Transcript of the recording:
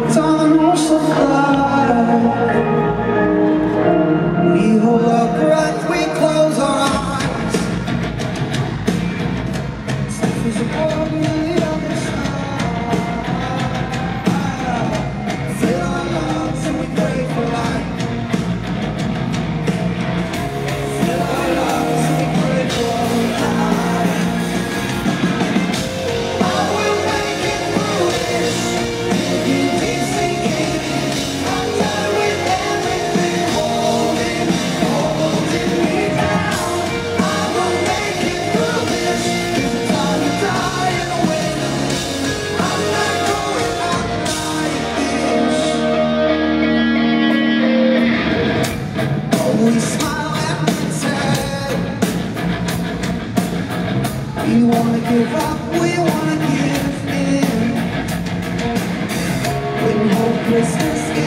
We wanna give up, we wanna give in. When hope is